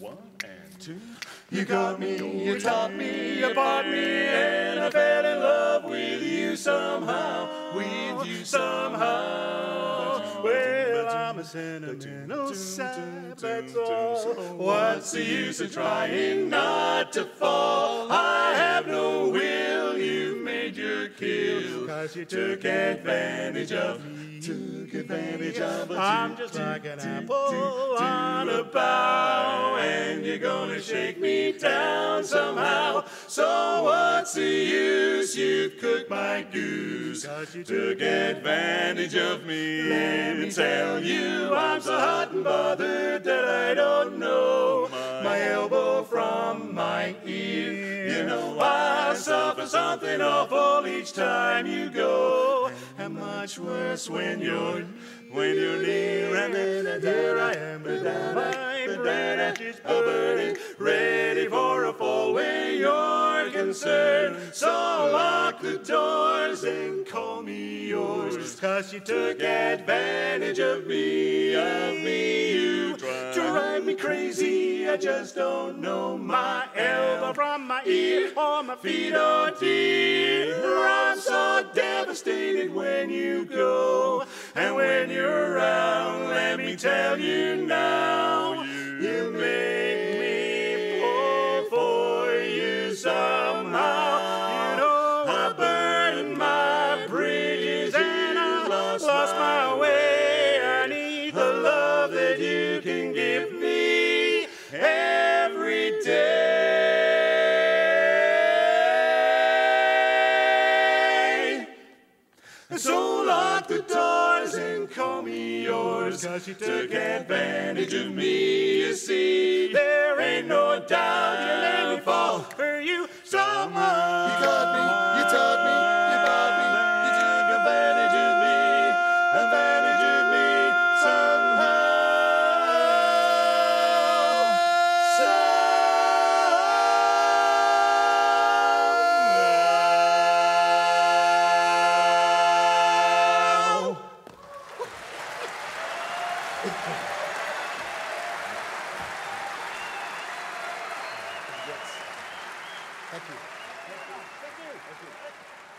One and two. You got me, you taught me, you bought me, and I fell in love with you somehow, with you somehow. Well, I'm a sentimental sap, that's all. What's the use of trying not to fall? I have no will, you made your kill, 'cause you took advantage of me. Took advantage of us. I'm just like an apple on a bough, and you're gonna shake me down somehow. So what's the use? You cooked my goose, 'cause you took advantage of me. Let me tell you, I'm so hot and bothered that I don't know my elbow from my ear. You know I suffer something awful each time you go. Much worse when you're near, and then there I am without my bread and she's burning, ready for a fall where you're concerned. So lock the doors and call me yours, 'cause you took advantage of me, You drive me crazy, I just don't know my elbow from my ear or my feet or dear. I'm so devastated when you go, and when you're around, let me tell you now, you make me pull for you somehow. You know I burned my bridges and I lost my way. I need the love that you can give me every day. So lock the doors and call me yours, 'cause you took advantage of me, you see. There ain't no doubt you let me fall for you somehow. You got me, you taught me, you bought me, you took advantage of me somehow. Yes. Thank you. Thank you. Thank you. Thank you.